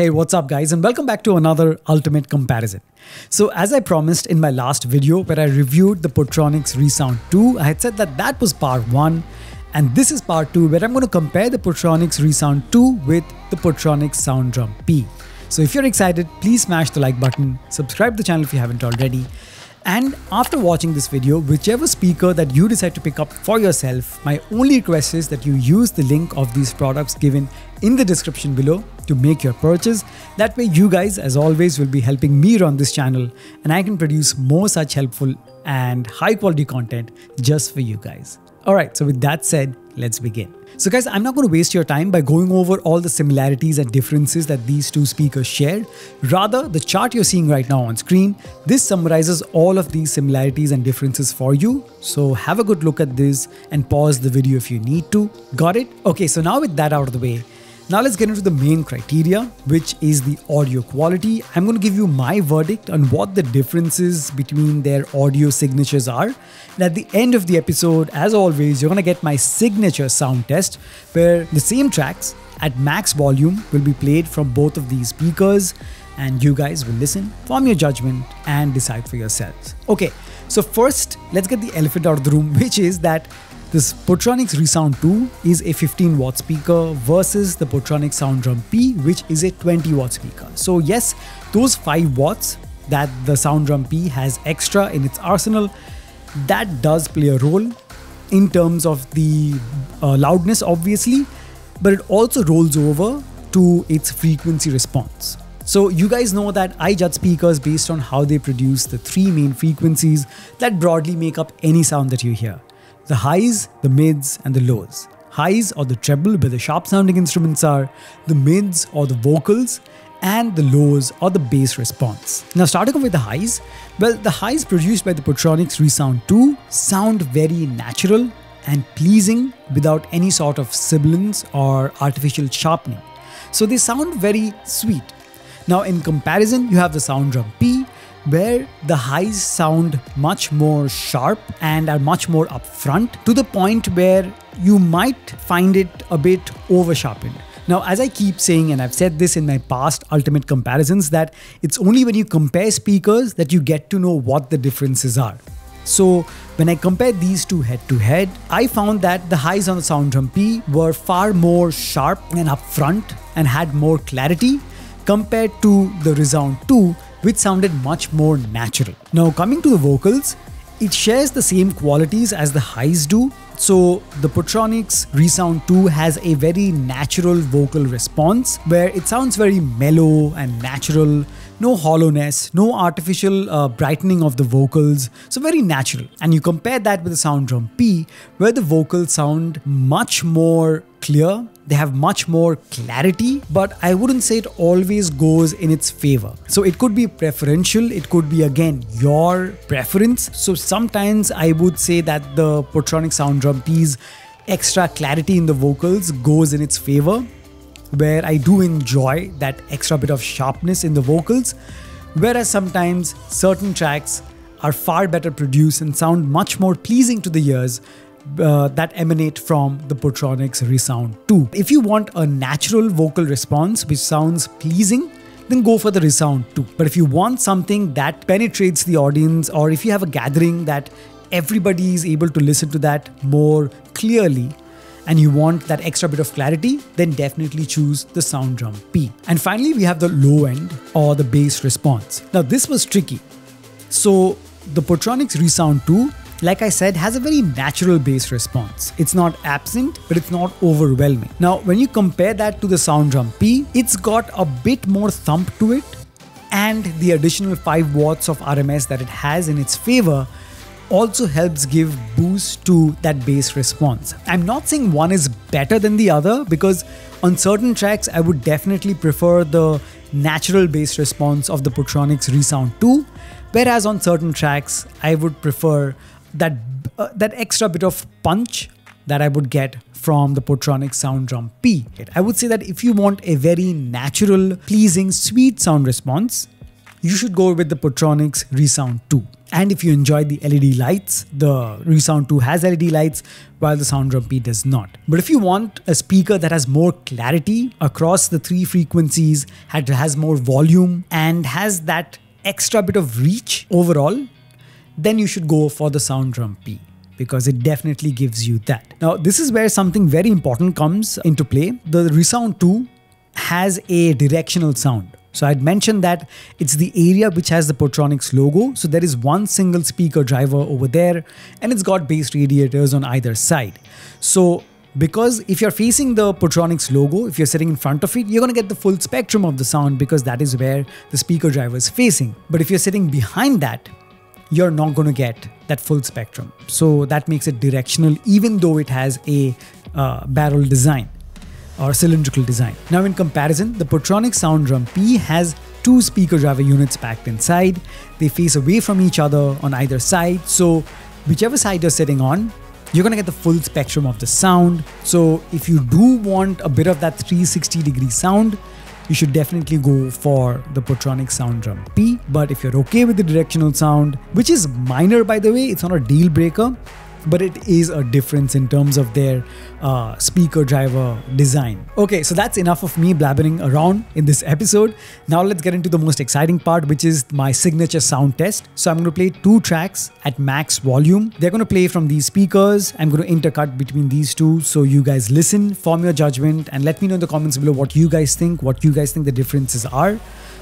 Hey, what's up guys, and welcome back to another Ultimate Comparison. So as I promised in my last video where I reviewed the Portronics Resound 2, I had said that was part 1 and this is part 2 where I'm going to compare the Portronics Resound 2 with the Portronics Sound Drum P. So if you're excited, please smash the like button, subscribe to the channel if you haven't already, and after watching this video, whichever speaker that you decide to pick up for yourself, my only request is that you use the link of these products given in the description below to make your purchase. That way you guys, as always, will be helping me run this channel and I can produce more such helpful and high quality content just for you guys. Alright, so with that said, let's begin. So guys, I'm not going to waste your time by going over all the similarities and differences that these two speakers share. Rather, the chart you're seeing right now on screen, this summarizes all of these similarities and differences for you. So have a good look at this and pause the video if you need to. Got it? Okay, so now with that out of the way, now let's get into the main criteria, which is the audio quality. I'm going to give you my verdict on what the differences between their audio signatures are. And at the end of the episode, as always, you're going to get my signature sound test where the same tracks at max volume will be played from both of these speakers and you guys will listen, form your judgment and decide for yourselves. Okay, so first, let's get the elephant out of the room, which is that this Portronics Resound 2 is a 15-watt speaker versus the Portronics Sound Drum P, which is a 20-watt speaker. So yes, those 5 watts that the Sound Drum P has extra in its arsenal, that does play a role in terms of the loudness, obviously, but it also rolls over to its frequency response. So you guys know that I judge speakers based on how they produce the 3 main frequencies that broadly make up any sound that you hear. The highs, the mids, and the lows. Highs or the treble where the sharp sounding instruments are, the mids or the vocals, and the lows or the bass response. Now starting off with the highs, well, the highs produced by the Portronics Resound 2 sound very natural and pleasing without any sort of sibilance or artificial sharpening. So they sound very sweet. Now in comparison, you have the Sound Drum P, where the highs sound much more sharp and are much more upfront to the point where you might find it a bit over-sharpened. Now, as I keep saying, and I've said this in my past Ultimate Comparisons, that it's only when you compare speakers that you get to know what the differences are. So when I compare these two head-to-head, I found that the highs on the Sound Drum P were far more sharp and upfront and had more clarity compared to the Resound 2, which sounded much more natural. Now coming to the vocals, it shares the same qualities as the highs do. So the Portronics Resound 2 has a very natural vocal response where it sounds very mellow and natural, no hollowness, no artificial brightening of the vocals, so very natural. And you compare that with the Sound Drum P, where the vocals sound much more clear, they have much more clarity, but I wouldn't say it always goes in its favor. So it could be preferential, it could be again your preference. So sometimes I would say that the Portronics Sound Drum P's extra clarity in the vocals goes in its favor, where I do enjoy that extra bit of sharpness in the vocals, whereas sometimes certain tracks are far better produced and sound much more pleasing to the ears that emanate from the Portronics Resound 2. If you want a natural vocal response which sounds pleasing, then go for the Resound 2. But if you want something that penetrates the audience, or if you have a gathering that everybody is able to listen to that more clearly, and you want that extra bit of clarity, then definitely choose the Sound Drum P. And finally, we have the low end or the bass response. Now this was tricky. So the Portronics Resound 2, like I said, has a very natural bass response. It's not absent, but it's not overwhelming. Now, when you compare that to the Sound Drum P, it's got a bit more thump to it, and the additional 5 watts of RMS that it has in its favor also helps give boost to that bass response. I'm not saying one is better than the other, because on certain tracks, I would definitely prefer the natural bass response of the Portronics Resound 2, whereas on certain tracks, I would prefer that extra bit of punch that I would get from the Portronics Sound Drum P. I would say that if you want a very natural, pleasing, sweet sound response, you should go with the Portronics Resound 2. And if you enjoyed the LED lights, the Resound 2 has LED lights, while the Sound Drum P does not. But if you want a speaker that has more clarity across the three frequencies, has more volume, and has that extra bit of reach overall, then you should go for the Sound Drum P, because it definitely gives you that. Now, this is where something very important comes into play. The Resound 2 has a directional sound. So I'd mentioned that it's the area which has the Portronics logo. So there is one single speaker driver over there, and it's got bass radiators on either side. So because if you're facing the Portronics logo, if you're sitting in front of it, you're going to get the full spectrum of the sound, because that is where the speaker driver is facing. But if you're sitting behind that, you're not going to get that full spectrum. So that makes it directional, even though it has a barrel design or cylindrical design. Now, in comparison, the Portronics Sound Drum P has two speaker driver units packed inside. They face away from each other on either side. So whichever side you're sitting on, you're gonna get the full spectrum of the sound. So if you do want a bit of that 360-degree sound, you should definitely go for the Portronics Sound Drum P. But if you're okay with the directional sound, which is minor, by the way, it's not a deal breaker, but it is a difference in terms of their speaker driver design. Okay, so that's enough of me blabbering around in this episode. Now let's get into the most exciting part, which is my signature sound test. So I'm going to play two tracks at max volume. They're going to play from these speakers. I'm going to intercut between these two. So you guys listen, form your judgment, and let me know in the comments below what you guys think the differences are.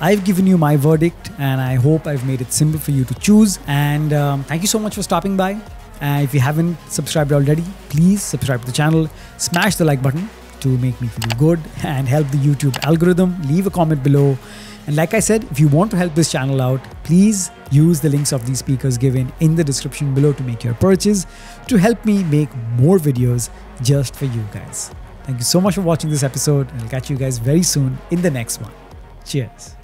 I've given you my verdict, and I hope I've made it simple for you to choose. And thank you so much for stopping by. If you haven't subscribed already, please subscribe to the channel, smash the like button to make me feel good and help the YouTube algorithm. Leave a comment below. And like I said, if you want to help this channel out, please use the links of these speakers given in the description below to make your purchase to help me make more videos just for you guys. Thank you so much for watching this episode, and I'll catch you guys very soon in the next one. Cheers.